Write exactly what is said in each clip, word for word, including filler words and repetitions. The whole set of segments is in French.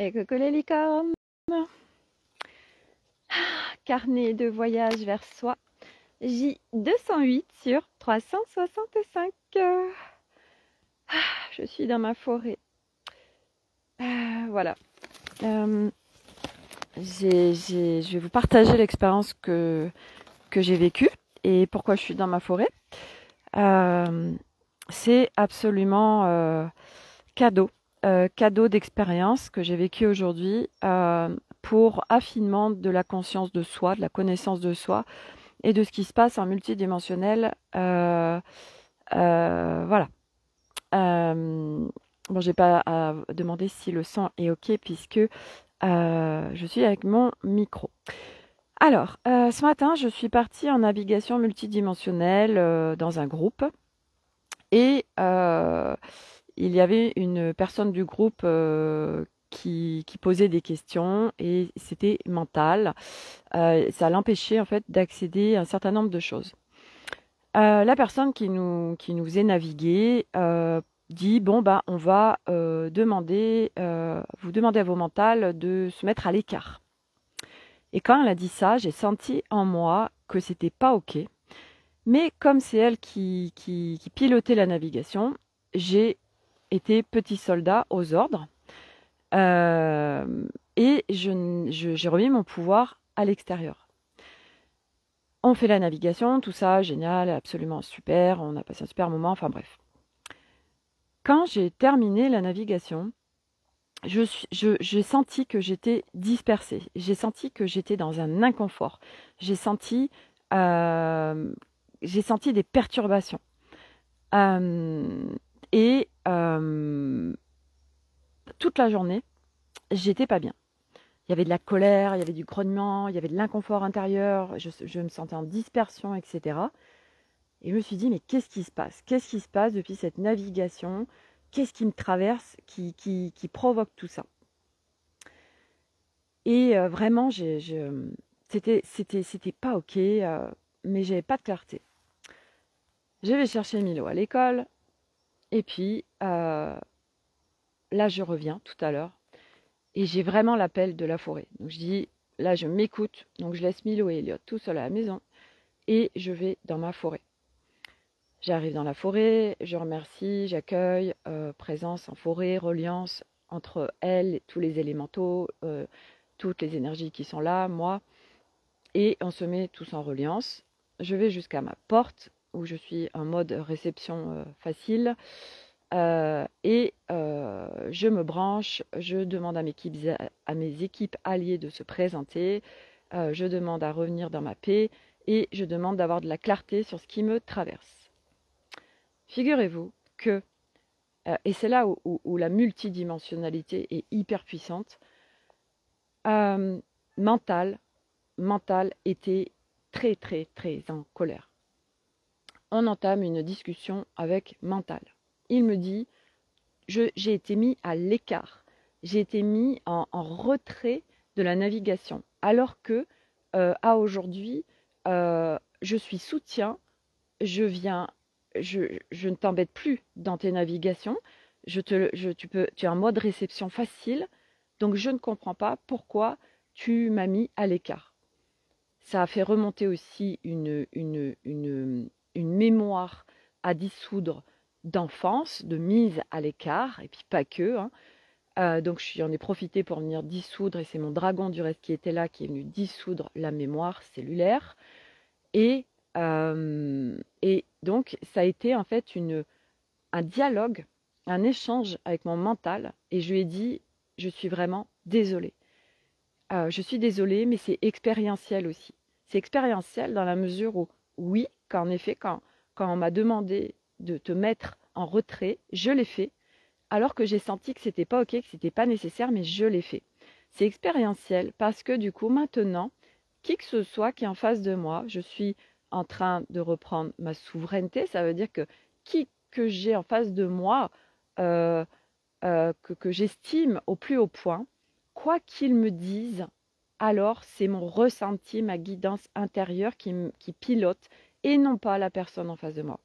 Et coucou les licornes. Carnet de voyage vers soi. J deux cent huit sur trois cent soixante-cinq. Je suis dans ma forêt. Euh, voilà. Euh, j'ai, j'ai, je vais vous partager l'expérience que, que j'ai vécue et pourquoi je suis dans ma forêt. Euh, C'est absolument euh, cadeau. Euh, cadeau d'expérience que j'ai vécu aujourd'hui euh, pour affinement de la conscience de soi, de la connaissance de soi et de ce qui se passe en multidimensionnel. Euh, euh, voilà. Euh, bon, j'ai pas à demander si le son est OK puisque euh, je suis avec mon micro. Alors, euh, ce matin, je suis partie en navigation multidimensionnelle euh, dans un groupe et euh, il y avait une personne du groupe euh, qui, qui posait des questions et c'était mental. Euh, ça l'empêchait en fait d'accéder à un certain nombre de choses. Euh, la personne qui nous, qui nous faisait naviguer euh, dit bon bah on va euh, demander, euh, vous demander à vos mentales de se mettre à l'écart. Et quand elle a dit ça, j'ai senti en moi que c'était pas OK. Mais comme c'est elle qui, qui, qui pilotait la navigation, j'ai était petit soldat aux ordres euh, et je, je, j'ai remis mon pouvoir à l'extérieur. On fait la navigation, tout ça, génial, absolument super, on a passé un super moment, enfin bref. Quand j'ai terminé la navigation, je, je, j'ai senti que j'étais dispersée, j'ai senti que j'étais dans un inconfort, j'ai senti, euh, j'ai senti des perturbations. Euh, Et euh, toute la journée, j'étais pas bien. Il y avait de la colère, il y avait du grognement, il y avait de l'inconfort intérieur, je, je me sentais en dispersion, et cetera. Et je me suis dit, mais qu'est-ce qui se passe? Qu'est-ce qui se passe depuis cette navigation? Qu'est-ce qui me traverse, qui, qui, qui provoque tout ça? Et euh, vraiment, c'était pas OK, euh, mais j'avais pas de clarté. Je vais chercher Milo à l'école. Et puis, euh, là, je reviens tout à l'heure et j'ai vraiment l'appel de la forêt. Donc, je dis, là, je m'écoute. Donc, je laisse Milo et Elliot tout seuls à la maison et je vais dans ma forêt. J'arrive dans la forêt, je remercie, j'accueille, euh, présence en forêt, reliance entre elle, tous les élémentaux, euh, toutes les énergies qui sont là, moi. Et on se met tous en reliance. Je vais jusqu'à ma porte, où je suis en mode réception euh, facile, euh, et euh, je me branche, je demande à mes équipes, à mes équipes alliées de se présenter, euh, je demande à revenir dans ma paix, et je demande d'avoir de la clarté sur ce qui me traverse. Figurez-vous que, euh, et c'est là où, où, où la multidimensionnalité est hyper puissante, euh, mental, mental était très très très en colère. On entame une discussion avec mental. Il me dit, j'ai été mis à l'écart, j'ai été mis en, en retrait de la navigation, alors que euh, à aujourd'hui, euh, je suis soutien, je viens, je, je ne t'embête plus dans tes navigations, je te, je, tu, peux, tu es en mode réception facile, donc je ne comprends pas pourquoi tu m'as mis à l'écart. Ça a fait remonter aussi une... une, une une mémoire à dissoudre d'enfance, de mise à l'écart, et puis pas que. Hein. Euh, donc j'en ai profité pour venir dissoudre, et c'est mon dragon du reste qui était là, qui est venu dissoudre la mémoire cellulaire. Et, euh, et donc ça a été en fait une, un dialogue, un échange avec mon mental, et je lui ai dit, je suis vraiment désolée. Euh, je suis désolée, mais c'est expérientiel aussi. C'est expérientiel dans la mesure où, oui, qu'en effet, quand, quand on m'a demandé de te mettre en retrait, je l'ai fait, alors que j'ai senti que ce n'était pas OK, que ce n'était pas nécessaire, mais je l'ai fait. C'est expérientiel parce que du coup, maintenant, qui que ce soit qui est en face de moi, je suis en train de reprendre ma souveraineté. Ça veut dire que qui que j'ai en face de moi, euh, euh, que, que j'estime au plus haut point, quoi qu'il me dise, alors c'est mon ressenti, ma guidance intérieure qui, qui pilote, et non pas la personne en face de moi.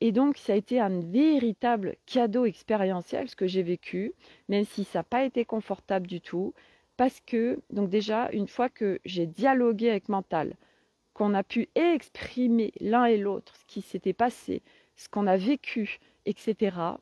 Et donc, ça a été un véritable cadeau expérientiel, ce que j'ai vécu, même si ça n'a pas été confortable du tout, parce que, donc déjà, une fois que j'ai dialogué avec Mental, qu'on a pu exprimer l'un et l'autre ce qui s'était passé, ce qu'on a vécu, et cetera,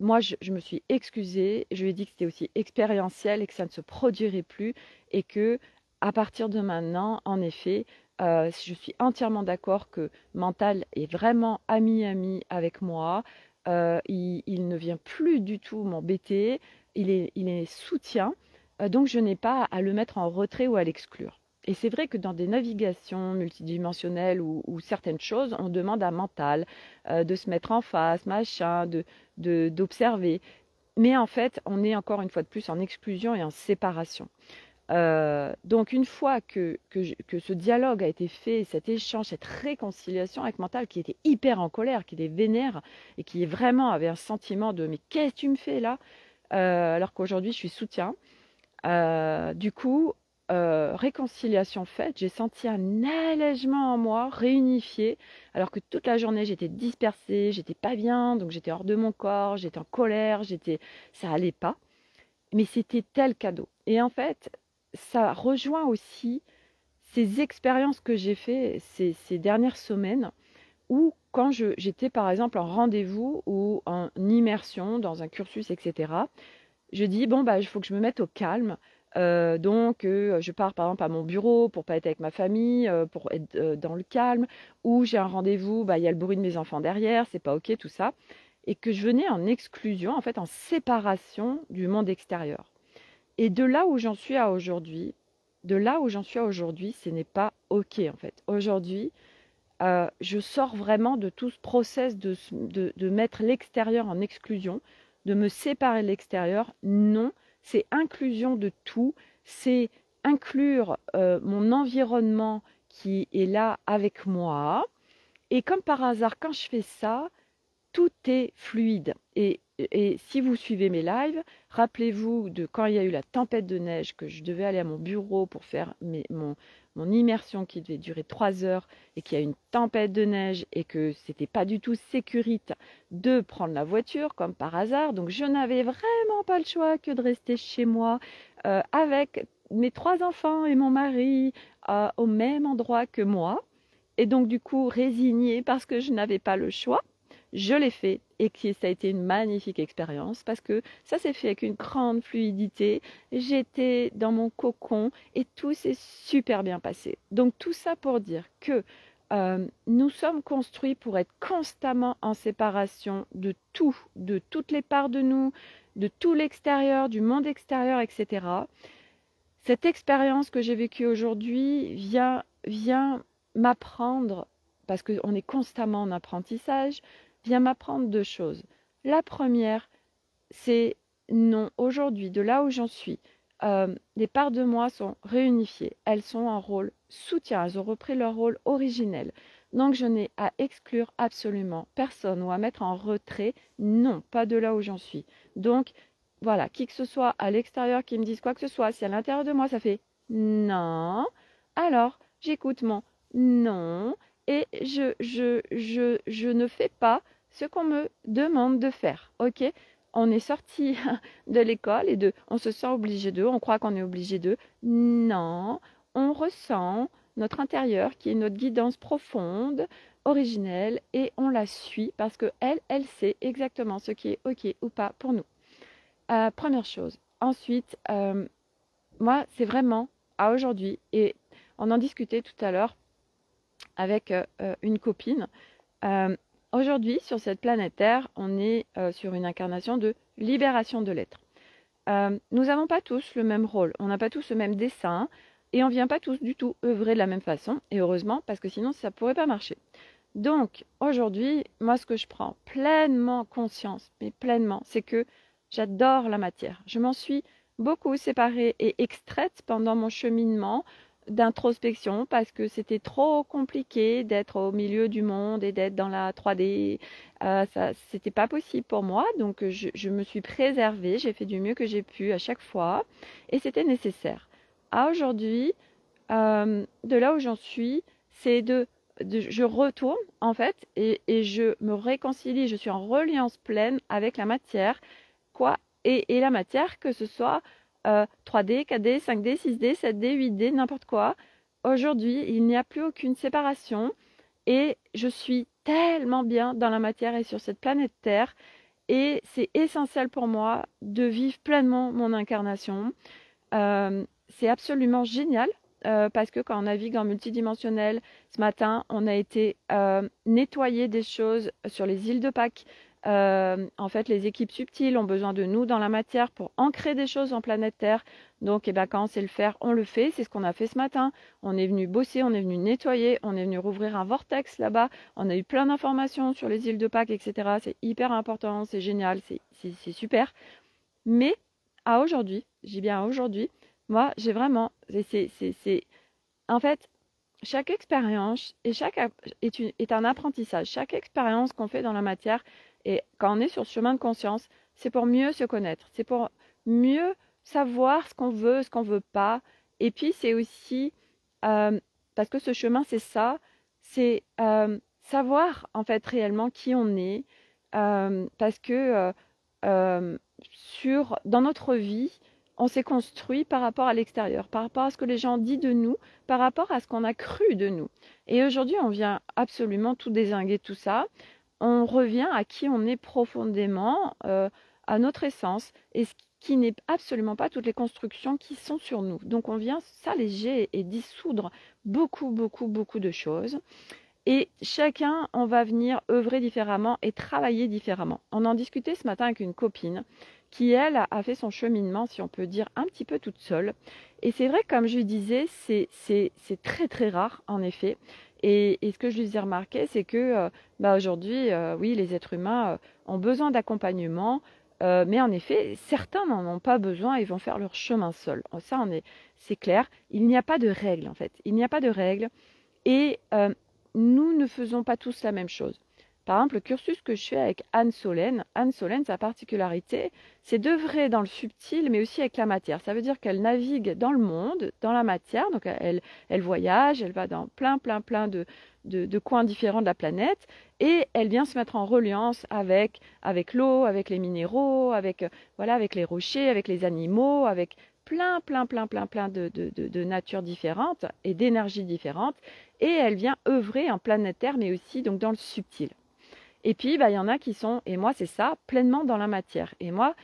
moi, je, je me suis excusée, je lui ai dit que c'était aussi expérientiel et que ça ne se produirait plus, et que, à partir de maintenant, en effet, Euh, je suis entièrement d'accord que Mental est vraiment ami-ami avec moi, euh, il, il ne vient plus du tout m'embêter, il est, il est soutien, euh, donc je n'ai pas à le mettre en retrait ou à l'exclure. Et c'est vrai que dans des navigations multidimensionnelles ou, ou certaines choses, on demande à Mental euh, de se mettre en face, machin, de, de, d'observer, mais en fait on est encore une fois de plus en exclusion et en séparation. Euh, donc une fois que, que, je, que ce dialogue a été fait, cet échange, cette réconciliation avec Mental qui était hyper en colère, qui était vénère et qui vraiment avait un sentiment de mais qu'est-ce que tu me fais là, euh, alors qu'aujourd'hui je suis soutien, euh, du coup euh, réconciliation faite, j'ai senti un allègement en moi, réunifié, alors que toute la journée j'étais dispersée, j'étais pas bien, donc j'étais hors de mon corps, j'étais en colère, j'étais, ça allait pas, mais c'était tel cadeau. Et en fait ça rejoint aussi ces expériences que j'ai faites ces, ces dernières semaines où quand j'étais par exemple en rendez-vous ou en immersion dans un cursus, et cetera, je dis bon bah il faut que je me mette au calme, euh, donc euh, je pars par exemple à mon bureau pour pas être avec ma famille, euh, pour être euh, dans le calme, ou j'ai un rendez-vous, bah il y a le bruit de mes enfants derrière, c'est pas ok tout ça, et que je venais en exclusion, en fait en séparation du monde extérieur. Et de là où j'en suis à aujourd'hui, de là où j'en suis à aujourd'hui, ce n'est pas OK en fait. Aujourd'hui, euh, je sors vraiment de tout ce process de, de, de mettre l'extérieur en exclusion, de me séparer de l'extérieur. Non, c'est inclusion de tout, c'est inclure euh, mon environnement qui est là avec moi. Et comme par hasard, quand je fais ça, tout est fluide. Et Et si vous suivez mes lives, rappelez-vous de quand il y a eu la tempête de neige, que je devais aller à mon bureau pour faire mes, mon, mon immersion qui devait durer trois heures et qu'il y a eu une tempête de neige et que ce n'était pas du tout sécuritaire de prendre la voiture comme par hasard. Donc je n'avais vraiment pas le choix que de rester chez moi euh, avec mes trois enfants et mon mari euh, au même endroit que moi. Et donc du coup résignée parce que je n'avais pas le choix. Je l'ai fait et ça a été une magnifique expérience parce que ça s'est fait avec une grande fluidité. J'étais dans mon cocon et tout s'est super bien passé. Donc tout ça pour dire que euh, nous sommes construits pour être constamment en séparation de tout, de toutes les parts de nous, de tout l'extérieur, du monde extérieur, et cetera. Cette expérience que j'ai vécue aujourd'hui vient, vient m'apprendre, parce qu'on est constamment en apprentissage, viens m'apprendre deux choses. La première, c'est non, aujourd'hui, de là où j'en suis, euh, les parts de moi sont réunifiées. Elles sont en rôle soutien, elles ont repris leur rôle originel. Donc je n'ai à exclure absolument personne ou à mettre en retrait, non, pas de là où j'en suis. Donc voilà, qui que ce soit à l'extérieur qui me dise quoi que ce soit, si à l'intérieur de moi ça fait non, alors j'écoute mon non et je, je, je, je ne fais pas ce qu'on me demande de faire, ok? On est sorti de l'école et de, on se sent obligé d'eux, on croit qu'on est obligé d'eux. Non, on ressent notre intérieur qui est notre guidance profonde, originelle, et on la suit parce qu'elle, elle sait exactement ce qui est ok ou pas pour nous. Euh, première chose. Ensuite, euh, moi, c'est vraiment à aujourd'hui, et on en discutait tout à l'heure avec euh, une copine. Euh, Aujourd'hui, sur cette planète Terre, on est euh, sur une incarnation de libération de l'être. Euh, nous n'avons pas tous le même rôle, on n'a pas tous le même dessein, et on ne vient pas tous du tout œuvrer de la même façon, et heureusement, parce que sinon ça ne pourrait pas marcher. Donc, aujourd'hui, moi ce que je prends pleinement conscience, mais pleinement, c'est que j'adore la matière. Je m'en suis beaucoup séparée et extraite pendant mon cheminement d'introspection parce que c'était trop compliqué d'être au milieu du monde et d'être dans la trois D, euh, ça c'était pas possible pour moi, donc je, je me suis préservée, j'ai fait du mieux que j'ai pu à chaque fois et c'était nécessaire. À aujourd'hui, euh, de là où j'en suis, c'est de je retourne en fait et, et je me réconcilie, je suis en reliance pleine avec la matière, quoi, et, et la matière, que ce soit euh, trois D, quatre D, cinq D, six D, sept D, huit D, n'importe quoi. Aujourd'hui, il n'y a plus aucune séparation et je suis tellement bien dans la matière et sur cette planète Terre, et c'est essentiel pour moi de vivre pleinement mon incarnation. Euh, c'est absolument génial. Euh, parce que quand on navigue en multidimensionnel, ce matin, on a été euh, nettoyer des choses sur les îles de Pâques. Euh, en fait, les équipes subtiles ont besoin de nous dans la matière pour ancrer des choses en planète Terre. Donc, eh ben, quand on sait le faire, on le fait. C'est ce qu'on a fait ce matin. On est venu bosser, on est venu nettoyer, on est venu rouvrir un vortex là-bas. On a eu plein d'informations sur les îles de Pâques, et cetera. C'est hyper important, c'est génial, c'est super. Mais à aujourd'hui, j'ai bien aujourd'hui, moi, j'ai vraiment, c'est, c'est, c'est, en fait, chaque expérience et chaque est, une, est un apprentissage. Chaque expérience qu'on fait dans la matière, et quand on est sur ce chemin de conscience, c'est pour mieux se connaître, c'est pour mieux savoir ce qu'on veut, ce qu'on veut pas. Et puis c'est aussi euh, parce que ce chemin, c'est ça, c'est euh, savoir en fait réellement qui on est, euh, parce que euh, euh, sur dans notre vie, on s'est construit par rapport à l'extérieur, par rapport à ce que les gens disent de nous, par rapport à ce qu'on a cru de nous. Et aujourd'hui, on vient absolument tout dézinguer, tout ça. On revient à qui on est profondément, euh, à notre essence, et ce qui n'est absolument pas toutes les constructions qui sont sur nous. Donc on vient s'alléger et dissoudre beaucoup, beaucoup, beaucoup de choses. Et chacun, on va venir œuvrer différemment et travailler différemment. On en discutait ce matin avec une copine qui, elle, a fait son cheminement, si on peut dire, un petit peu toute seule. Et c'est vrai, comme je disais, c'est très, très rare, en effet. Et, et ce que je lui ai remarqué, c'est que euh, bah, aujourd'hui, euh, oui, les êtres humains euh, ont besoin d'accompagnement, euh, mais en effet, certains n'en ont pas besoin et vont faire leur chemin seuls. Ça, c'est clair. Il n'y a pas de règles, en fait. Il n'y a pas de règles. Et euh, nous ne faisons pas tous la même chose. Par exemple, le cursus que je fais avec Anne Solène, Anne Solène, sa particularité, c'est d'œuvrer dans le subtil, mais aussi avec la matière. Ça veut dire qu'elle navigue dans le monde, dans la matière, donc elle, elle voyage, elle va dans plein, plein, plein de, de, de coins différents de la planète, et elle vient se mettre en reliance avec, avec l'eau, avec les minéraux, avec, voilà, avec les rochers, avec les animaux, avec plein, plein, plein, plein, plein de, de, de, de natures différentes et d'énergies différentes, et elle vient œuvrer en planétaire, mais aussi donc dans le subtil. Et puis, bah, y en a qui sont, et moi c'est ça, pleinement dans la matière. Et moi,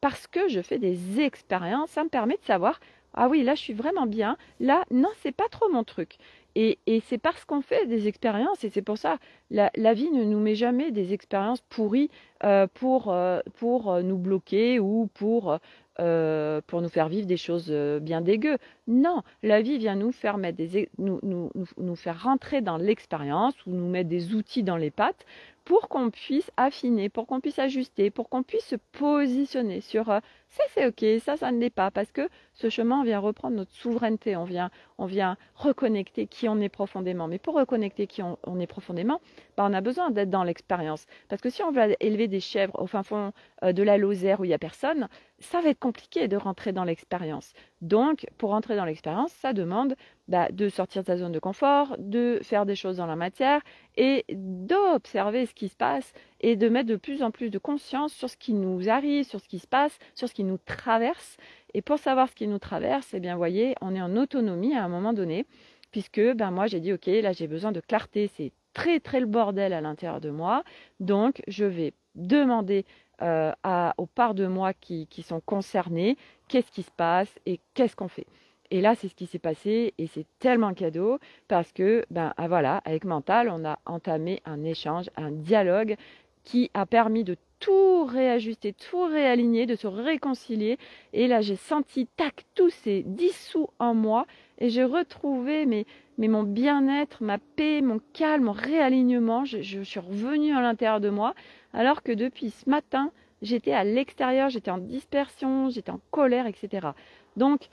parce que je fais des expériences, ça me permet de savoir, ah oui, là je suis vraiment bien, là, non, c'est pas trop mon truc. Et, et c'est parce qu'on fait des expériences, et c'est pour ça, la, la vie ne nous met jamais des expériences pourries euh, pour, euh, pour nous bloquer ou pour, euh, pour nous faire vivre des choses bien dégueu. Non, la vie vient nous faire, mettre des, nous, nous, nous faire rentrer dans l'expérience ou nous mettre des outils dans les pattes, pour qu'on puisse affiner, pour qu'on puisse ajuster, pour qu'on puisse se positionner sur euh, ça c'est ok, ça ça ne l'est pas, parce que ce chemin, on vient reprendre notre souveraineté, on vient, on vient reconnecter qui on est profondément. Mais pour reconnecter qui on, on est profondément, bah, on a besoin d'être dans l'expérience, parce que si on veut élever des chèvres au fin fond euh, de la Lozère où il n'y a personne, ça va être compliqué de rentrer dans l'expérience. Donc pour rentrer dans l'expérience, ça demande bah, de sortir de sa zone de confort, de faire des choses dans la matière et d'observer ce qui se passe et de mettre de plus en plus de conscience sur ce qui nous arrive, sur ce qui se passe, sur ce qui nous traverse. Et pour savoir ce qui nous traverse, eh bien, voyez, on est en autonomie à un moment donné, puisque ben, moi j'ai dit ok, là j'ai besoin de clarté, c'est très très le bordel à l'intérieur de moi, donc je vais demander euh, à, aux parts de moi qui, qui sont concernées, qu'est-ce qui se passe et qu'est-ce qu'on fait. Et là, c'est ce qui s'est passé et c'est tellement cadeau parce que, ben ah, voilà, avec Mental, on a entamé un échange, un dialogue qui a permis de tout réajuster, tout réaligner, de se réconcilier. Et là, j'ai senti, tac, tout s'est dissous en moi et j'ai retrouvé mes, mes, mon bien-être, ma paix, mon calme, mon réalignement. Je, je suis revenue à l'intérieur de moi alors que depuis ce matin, j'étais à l'extérieur, j'étais en dispersion, j'étais en colère, et cetera. Donc,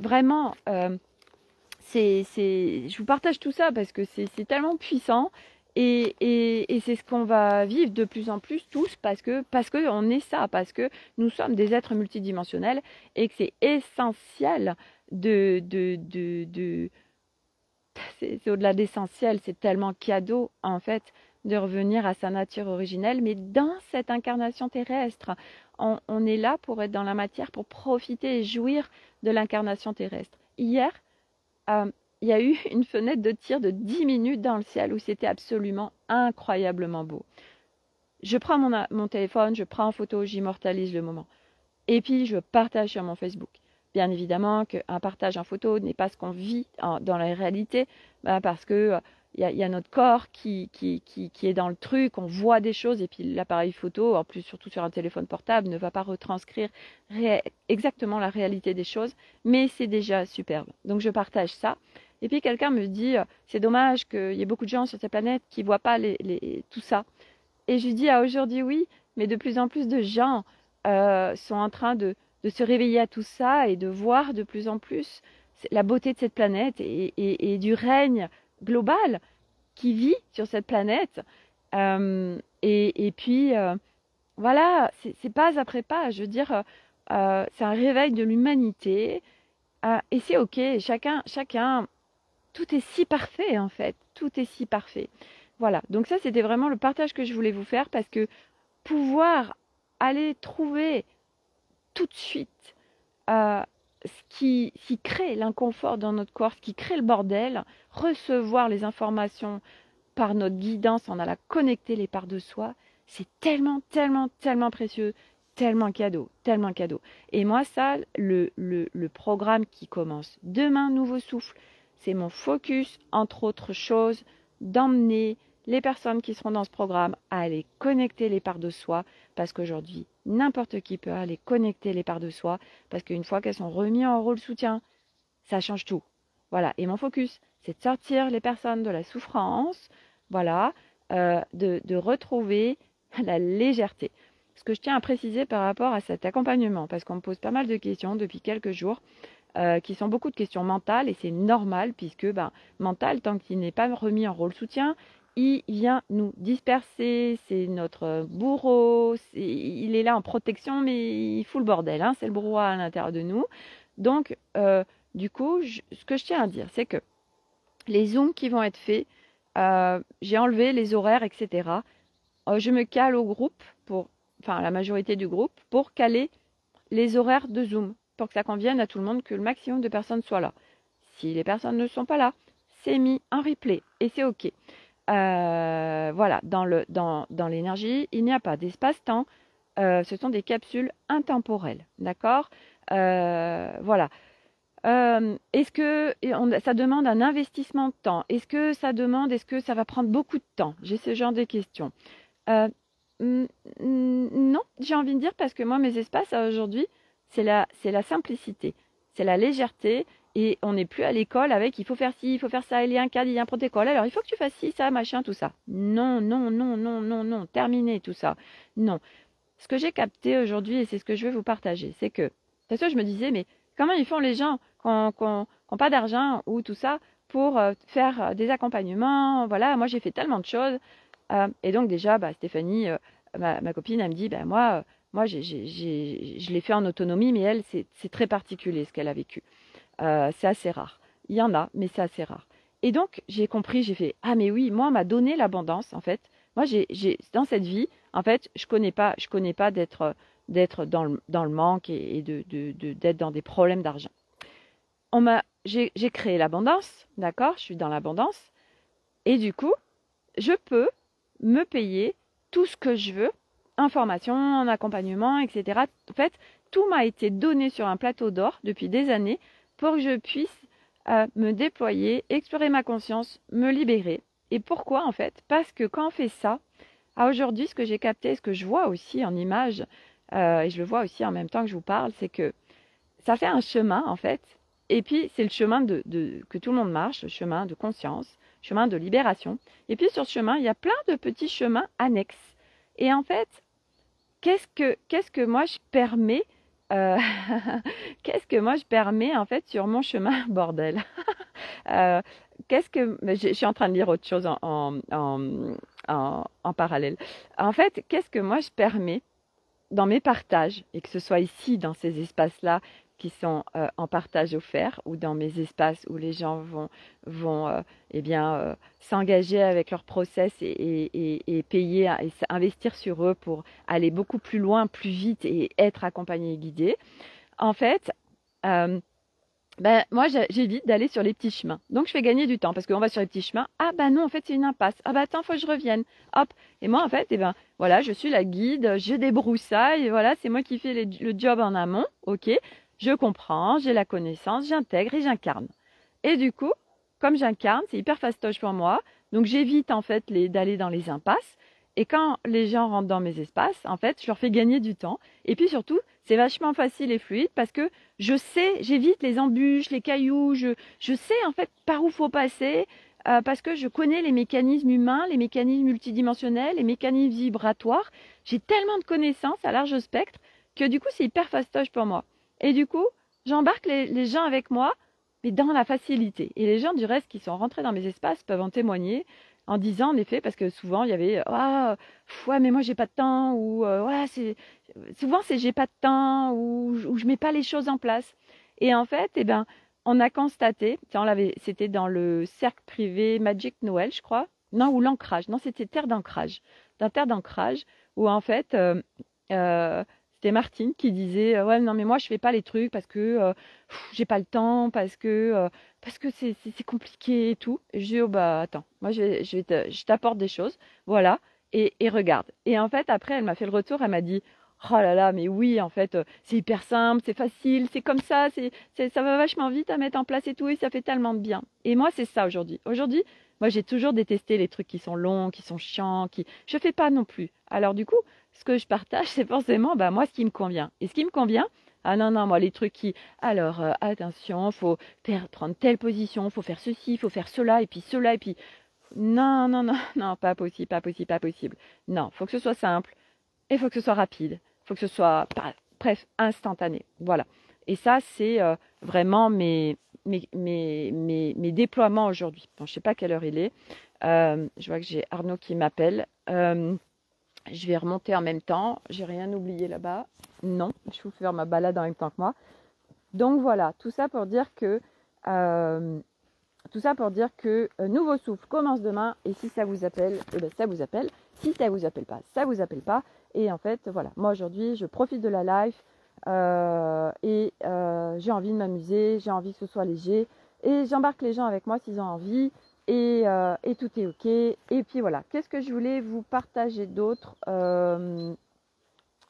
vraiment, euh, c'est, c'est, je vous partage tout ça parce que c'est tellement puissant et, et, et c'est ce qu'on va vivre de plus en plus tous parce que parce que on est ça, parce que nous sommes des êtres multidimensionnels et que c'est essentiel de, de, de, de, c'est au-delà d'essentiel, c'est tellement cadeau en fait de revenir à sa nature originelle, mais dans cette incarnation terrestre. On, on est là pour être dans la matière, pour profiter et jouir de l'incarnation terrestre. Hier, euh, il y a eu une fenêtre de tir de dix minutes dans le ciel où c'était absolument incroyablement beau. Je prends mon, mon téléphone, je prends en photo, j'immortalise le moment. Et puis, je partage sur mon Facebook. Bien évidemment qu'un partage en photo n'est pas ce qu'on vit en, dans la réalité, bah parce que euh, Il y, a, il y a notre corps qui, qui, qui, qui est dans le truc, on voit des choses et puis l'appareil photo, en plus surtout sur un téléphone portable, ne va pas retranscrire exactement la réalité des choses, mais c'est déjà superbe. Donc je partage ça. Et puis quelqu'un me dit, c'est dommage qu'il y ait beaucoup de gens sur cette planète qui ne voient pas les, les, tout ça. Et je lui dis, ah, aujourd'hui oui, mais de plus en plus de gens euh, sont en train de, de se réveiller à tout ça et de voir de plus en plus la beauté de cette planète et, et, et du règne global qui vit sur cette planète euh, et, et puis euh, voilà, c'est pas après pas, je veux dire euh, c'est un réveil de l'humanité euh, et c'est ok, chacun, chacun tout est si parfait en fait, tout est si parfait, voilà, donc ça c'était vraiment le partage que je voulais vous faire parce que pouvoir aller trouver tout de suite euh, ce qui, qui crée l'inconfort dans notre corps, ce qui crée le bordel, recevoir les informations par notre guidance en allant connecter les parts de soi, c'est tellement, tellement, tellement précieux, tellement cadeau, tellement cadeau. Et moi, ça, le, le, le programme qui commence demain, Nouveau Souffle, c'est mon focus, entre autres choses, d'emmener les personnes qui seront dans ce programme à aller connecter les parts de soi, parce qu'aujourd'hui, n'importe qui peut aller connecter les parts de soi, parce qu'une fois qu'elles sont remises en rôle soutien, ça change tout. Voilà, et mon focus, c'est de sortir les personnes de la souffrance, voilà, euh, de, de retrouver la légèreté. Ce que je tiens à préciser par rapport à cet accompagnement, parce qu'on me pose pas mal de questions depuis quelques jours, Euh, qui sont beaucoup de questions mentales, et c'est normal, puisque ben, mental, tant qu'il n'est pas remis en rôle soutien, il vient nous disperser, c'est notre bourreau, est, il est là en protection, mais il fout le bordel, hein, c'est le brouhaha à l'intérieur de nous. Donc, euh, du coup, je, ce que je tiens à dire, c'est que les zooms qui vont être faits, euh, j'ai enlevé les horaires, et cetera. Euh, je me cale au groupe, pour, enfin la majorité du groupe, pour caler les horaires de zoom, pour que ça convienne à tout le monde, que le maximum de personnes soient là. Si les personnes ne sont pas là, c'est mis en replay et c'est ok. Euh, voilà, dans le, dans, dans l'énergie, il n'y a pas d'espace-temps, euh, ce sont des capsules intemporelles, d'accord euh, Voilà. Euh, est-ce que on, ça demande un investissement de temps? Est-ce que ça demande, est-ce que ça va prendre beaucoup de temps? J'ai ce genre de questions. Euh, non, j'ai envie de dire, parce que moi, mes espaces, aujourd'hui, c'est la, c'est la simplicité, c'est la légèreté, et on n'est plus à l'école avec il faut faire ci, il faut faire ça, il y a un cadre, il y a un protocole, alors il faut que tu fasses ci, ça, machin, tout ça. Non, non, non, non, non, non, terminé tout ça. Non. Ce que j'ai capté aujourd'hui, et c'est ce que je veux vous partager, c'est que, parce que je me disais, mais comment ils font les gens qui n'ont pas d'argent ou tout ça pour faire des accompagnements, voilà, moi j'ai fait tellement de choses. Euh, et donc déjà, bah, Stéphanie, euh, ma, ma copine, elle me dit, bah, moi... Moi, j'ai, j'ai, j'ai, je l'ai fait en autonomie, mais elle, c'est très particulier ce qu'elle a vécu. Euh, c'est assez rare. Il y en a, mais c'est assez rare. Et donc, j'ai compris, j'ai fait, ah mais oui, moi, on m'a donné l'abondance, en fait. Moi, j'ai, j'ai, dans cette vie, en fait, je ne connais pas, je connais pas d'être dans le, dans le manque et, et d'être de, de, de, dans des problèmes d'argent. J'ai créé l'abondance, d'accord? Je suis dans l'abondance. Et du coup, je peux me payer tout ce que je veux, en formation, en accompagnement, et cetera. En fait, tout m'a été donné sur un plateau d'or depuis des années pour que je puisse euh, me déployer, explorer ma conscience, me libérer. Et pourquoi en fait? Parce que quand on fait ça, à aujourd'hui, ce que j'ai capté, ce que je vois aussi en image, euh, et je le vois aussi en même temps que je vous parle, c'est que ça fait un chemin en fait. Et puis, c'est le chemin de, de, que tout le monde marche, le chemin de conscience, le chemin de libération. Et puis sur ce chemin, il y a plein de petits chemins annexes. Et en fait, Qu'est-ce que, qu'est-ce que moi je permets euh, Qu'est-ce que moi je permets en fait sur mon chemin, bordel euh, Qu'est-ce que je, je suis en train de lire autre chose en, en, en, en, en parallèle. En fait, qu'est-ce que moi je permets dans mes partages, et que ce soit ici dans ces espaces-là, qui sont euh, en partage offert ou dans mes espaces où les gens vont, vont euh, eh bien, euh, s'engager avec leur process et, et, et, et payer et investir sur eux pour aller beaucoup plus loin, plus vite et être accompagné et guidé. En fait, euh, ben, moi j'évite d'aller sur les petits chemins. Donc je fais gagner du temps parce qu'on va sur les petits chemins. Ah ben non, en fait c'est une impasse. Ah ben attends, il faut que je revienne. Hop. Et moi en fait, eh ben, voilà, je suis la guide, je débroussaille, voilà, c'est moi qui fais les, le job en amont. Ok. Je comprends, j'ai la connaissance, j'intègre et j'incarne. Et du coup, comme j'incarne, c'est hyper fastoche pour moi, donc j'évite en fait d'aller dans les impasses. Et quand les gens rentrent dans mes espaces, en fait, je leur fais gagner du temps. Et puis surtout, c'est vachement facile et fluide parce que je sais, j'évite les embûches, les cailloux, je, je sais en fait par où faut passer euh, parce que je connais les mécanismes humains, les mécanismes multidimensionnels, les mécanismes vibratoires. J'ai tellement de connaissances à large spectre que du coup, c'est hyper fastoche pour moi. Et du coup, j'embarque les, les gens avec moi, mais dans la facilité. Et les gens du reste qui sont rentrés dans mes espaces peuvent en témoigner en disant, en effet, parce que souvent, il y avait « Ah, oh, ouais, mais moi, j'ai pas de temps » ou euh, « Ouais, c'est... » Souvent, c'est « J'ai pas de temps » ou « Je mets pas les choses en place ». Et en fait, eh ben, on a constaté, c'était dans le cercle privé Magic Noël, je crois, non, ou l'ancrage, non, c'était terre d'ancrage, dans terre d'ancrage, où en fait... Euh, euh, C'était Martine qui disait euh, « Ouais, non, mais moi, je fais pas les trucs parce que euh, j'ai pas le temps, parce que euh, parce que c'est compliqué et tout. » Et je dis oh, « Bah, attends, moi, je, vais, je, vais je t'apporte des choses. » Voilà, et, et regarde. Et en fait, après, elle m'a fait le retour, elle m'a dit « Oh là là, mais oui, en fait, c'est hyper simple, c'est facile, c'est comme ça, c'est, c'est, ça va vachement vite à mettre en place et tout, et ça fait tellement de bien. » Et moi, c'est ça aujourd'hui. Aujourd'hui, moi, j'ai toujours détesté les trucs qui sont longs, qui sont chiants, qui... je fais pas non plus. Alors du coup... ce que je partage, c'est forcément bah, moi ce qui me convient. Et ce qui me convient, ah non, non, moi les trucs qui, alors euh, attention, il faut faire, prendre telle position, il faut faire ceci, il faut faire cela, et puis cela, et puis non, non, non, non, pas possible, pas possible, pas possible. Non, il faut que ce soit simple, et il faut que ce soit rapide, il faut que ce soit, bref, instantané. Voilà. Et ça, c'est euh, vraiment mes, mes, mes, mes, mes déploiements aujourd'hui. Bon, je ne sais pas quelle heure il est. Euh, je vois que j'ai Arnaud qui m'appelle. Euh, Je vais remonter en même temps. J'ai rien oublié là-bas. Non, je vais faire ma balade en même temps que moi. Donc voilà, tout ça pour dire que euh, tout ça pour dire que euh, Nouveau Souffle commence demain. Et si ça vous appelle, eh ben, ça vous appelle. Si ça vous appelle pas, ça vous appelle pas. Et en fait, voilà. Moi aujourd'hui, je profite de la live euh, et euh, j'ai envie de m'amuser. J'ai envie que ce soit léger et j'embarque les gens avec moi s'ils ont envie. Et, euh, et tout est ok. Et puis voilà, qu'est-ce que je voulais vous partager d'autre euh,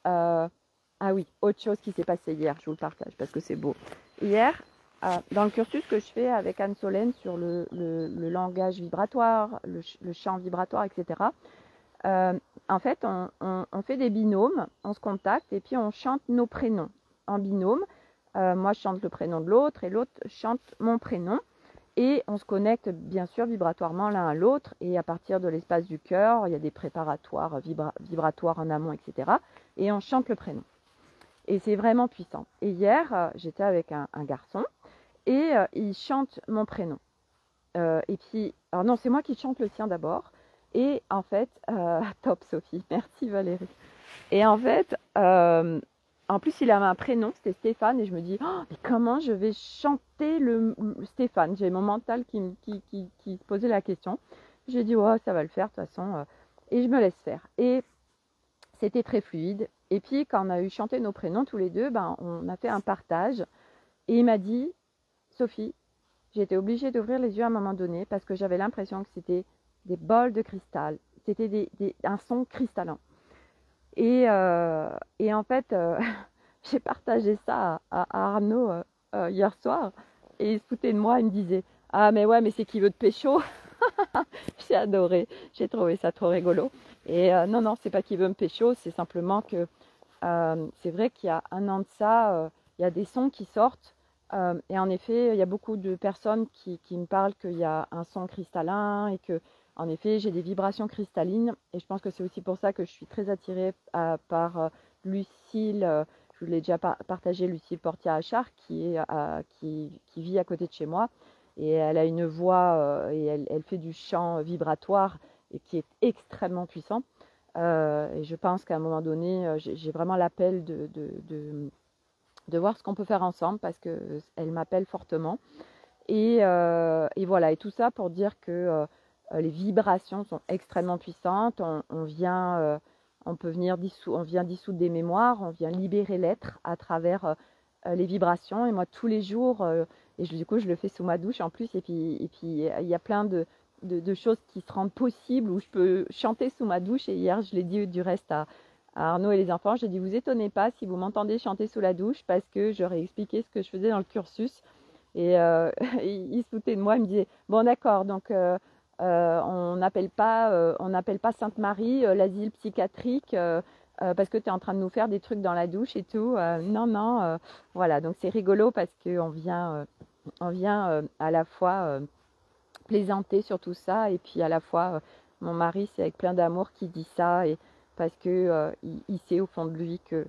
euh, Ah oui, autre chose qui s'est passée hier, je vous le partage parce que c'est beau. Hier, euh, dans le cursus que je fais avec Anne Solène sur le, le, le langage vibratoire, le, le champ vibratoire, et cetera, euh, en fait, on, on, on fait des binômes, on se contacte et puis on chante nos prénoms en binôme. Euh, moi, je chante le prénom de l'autre et l'autre chante mon prénom. Et on se connecte bien sûr vibratoirement l'un à l'autre et à partir de l'espace du cœur, il y a des préparatoires vibra vibratoires en amont, et cetera. Et on chante le prénom. Et c'est vraiment puissant. Et hier, j'étais avec un, un garçon et euh, il chante mon prénom. Euh, et puis, alors non, c'est moi qui chante le sien d'abord. Et en fait, euh, top Sophie, merci Valérie. Et en fait, euh, en plus, il avait un prénom, c'était Stéphane, et je me dis oh, mais comment je vais chanter le Stéphane? J'ai mon mental qui, qui, qui, qui posait la question. J'ai dit ouais, ça va le faire de toute façon, et je me laisse faire. Et c'était très fluide. Et puis, quand on a eu chanté nos prénoms tous les deux, ben, on a fait un partage. Et il m'a dit Sophie, j'étais obligée d'ouvrir les yeux à un moment donné parce que j'avais l'impression que c'était des bols de cristal, c'était des, des, un son cristallin. Et, euh, et en fait, euh, j'ai partagé ça à, à Arnaud euh, euh, hier soir et il se foutait de moi, il me disait « Ah mais ouais, mais c'est qui veut de pécho ?» J'ai adoré, j'ai trouvé ça trop rigolo. Et euh, non, non, c'est pas qui veut me pécho, c'est simplement que euh, c'est vrai qu'il y a un an de ça, euh, il y a des sons qui sortent euh, et en effet, il y a beaucoup de personnes qui, qui me parlent qu'il y a un son cristallin et que en effet, j'ai des vibrations cristallines et je pense que c'est aussi pour ça que je suis très attirée à, par euh, Lucille, euh, je vous l'ai déjà par partagé, Lucille Portia-Achard qui, euh, qui, qui vit à côté de chez moi et elle a une voix euh, et elle, elle fait du chant vibratoire et qui est extrêmement puissant. Euh, et je pense qu'à un moment donné, j'ai vraiment l'appel de, de, de, de voir ce qu'on peut faire ensemble, parce qu'elle m'appelle fortement. Et, euh, et voilà, et tout ça pour dire que euh, les vibrations sont extrêmement puissantes. On, on, vient, euh, on, peut venir dissou on vient dissoudre des mémoires, on vient libérer l'être à travers euh, les vibrations. Et moi, tous les jours, euh, et je, du coup, je le fais sous ma douche en plus, et puis et puis, il y a plein de... De, de choses qui se rendent possibles, où je peux chanter sous ma douche. Et hier, je l'ai dit du reste à, à Arnaud et les enfants, j'ai dit, vous étonnez pas si vous m'entendez chanter sous la douche, parce que j'aurais expliqué ce que je faisais dans le cursus. Et euh, il se foutait de moi, il me disait, bon d'accord, donc euh, euh, on n'appelle pas, euh, pas Sainte-Marie euh, l'asile psychiatrique, euh, euh, parce que tu es en train de nous faire des trucs dans la douche et tout. Euh, non, non, euh, voilà, donc c'est rigolo, parce qu'on vient, euh, on vient euh, à la fois... Euh, plaisanter sur tout ça, et puis à la fois euh, mon mari, c'est avec plein d'amour qu'il dit ça, et parce que euh, il, il sait au fond de lui que,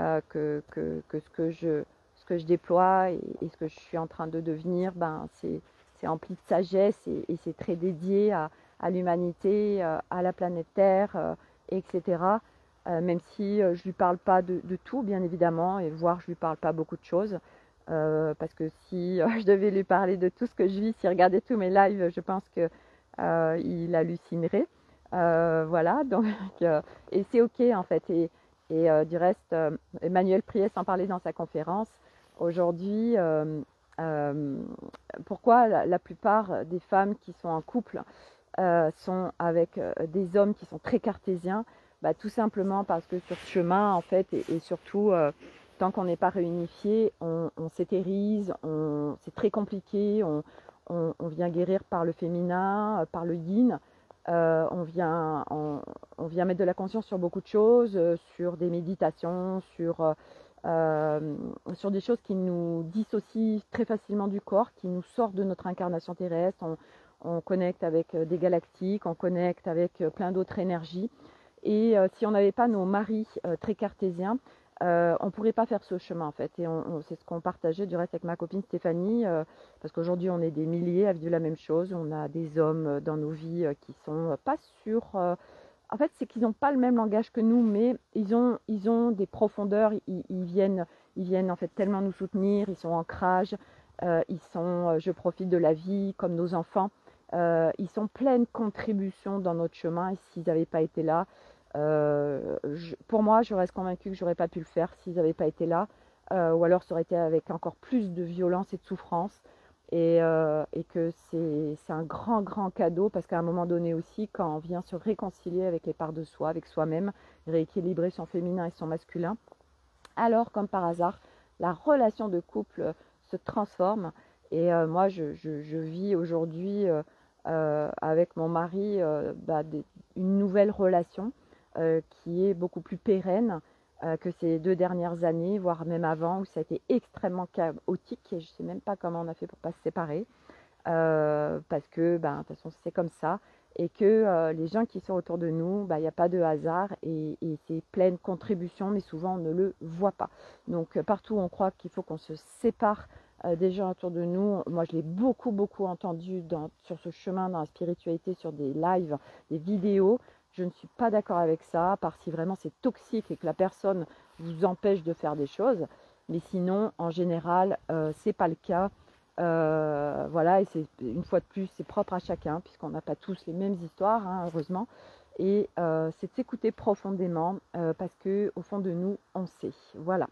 euh, que, que, que ce que je ce que je déploie et, et ce que je suis en train de devenir, ben c'est c'est empli de sagesse, et, et c'est très dédié à, à l'humanité, à la planète Terre, euh, et cetera. Euh, même si je lui parle pas de, de tout, bien évidemment, et voire je lui parle pas beaucoup de choses. Euh, parce que si euh, je devais lui parler de tout ce que je vis, s'il regardait tous mes lives, je pense qu'il euh, hallucinerait. Euh, voilà, donc, euh, et c'est ok en fait. Et, et euh, du reste, euh, Emmanuel Priest en parlait dans sa conférence aujourd'hui. Euh, euh, pourquoi la, la plupart des femmes qui sont en couple euh, sont avec euh, des hommes qui sont très cartésiens? Bah, tout simplement parce que sur ce chemin, en fait, et, et surtout. Euh, Tant qu'on n'est pas réunifié, on, on s'éthérise, c'est très compliqué, on, on, on vient guérir par le féminin, par le yin, euh, on, vient, on, on vient mettre de la conscience sur beaucoup de choses, sur des méditations, sur, euh, sur des choses qui nous dissocient très facilement du corps, qui nous sortent de notre incarnation terrestre, on, on connecte avec des galactiques, on connecte avec plein d'autres énergies. Et euh, si on n'avait pas nos maris euh, très cartésiens, Euh, on ne pourrait pas faire ce chemin en fait, et c'est ce qu'on partageait du reste avec ma copine Stéphanie, euh, parce qu'aujourd'hui on est des milliers à vivre la même chose. On a des hommes dans nos vies euh, qui sont pas sûrs, euh, en fait c'est qu'ils n'ont pas le même langage que nous, mais ils ont, ils ont des profondeurs, ils, ils, viennent, ils viennent en fait tellement nous soutenir, ils sont ancrage, euh, ils sont euh, je profite de la vie comme nos enfants, euh, ils sont pleine contribution dans notre chemin, et s'ils n'avaient pas été là, Euh, je, pour moi, je reste convaincue que j'aurais pas pu le faire s'ils n'avaient pas été là, euh, ou alors ça aurait été avec encore plus de violence et de souffrance, et, euh, et que c'est un grand grand cadeau, parce qu'à un moment donné aussi, quand on vient se réconcilier avec les parts de soi, avec soi-même, rééquilibrer son féminin et son masculin, alors comme par hasard, la relation de couple se transforme. Et euh, moi, je, je, je vis aujourd'hui euh, euh, avec mon mari euh, bah, des, une nouvelle relation. Euh, qui est beaucoup plus pérenne euh, que ces deux dernières années, voire même avant, où ça a été extrêmement chaotique, et je ne sais même pas comment on a fait pour ne pas se séparer, euh, parce que ben, de toute façon c'est comme ça, et que euh, les gens qui sont autour de nous, ben, n'y a pas de hasard, et, et c'est pleine contribution, mais souvent on ne le voit pas. Donc partout où on croit qu'il faut qu'on se sépare euh, des gens autour de nous, moi je l'ai beaucoup beaucoup entendu dans, sur ce chemin, dans la spiritualité, sur des lives, des vidéos. Je ne suis pas d'accord avec ça, à part si vraiment c'est toxique et que la personne vous empêche de faire des choses. Mais sinon, en général, euh, c'est pas le cas. Euh, voilà, et une fois de plus, c'est propre à chacun, puisqu'on n'a pas tous les mêmes histoires, hein, heureusement. Et euh, c'est de s'écouter profondément, euh, parce qu'au fond de nous, on sait. Voilà,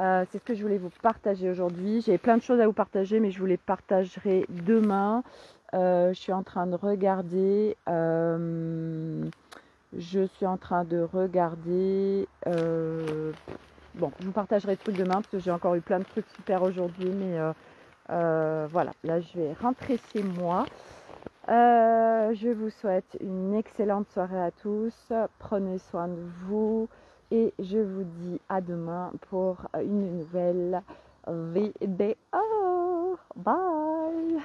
euh, c'est ce que je voulais vous partager aujourd'hui. J'ai plein de choses à vous partager, mais je vous les partagerai demain. Euh, je suis en train de regarder... Euh, Je suis en train de regarder, euh, bon, je vous partagerai le truc demain, parce que j'ai encore eu plein de trucs super aujourd'hui, mais euh, euh, voilà, là je vais rentrer chez moi. Euh, je vous souhaite une excellente soirée à tous, prenez soin de vous, et je vous dis à demain pour une nouvelle vidéo. Bye!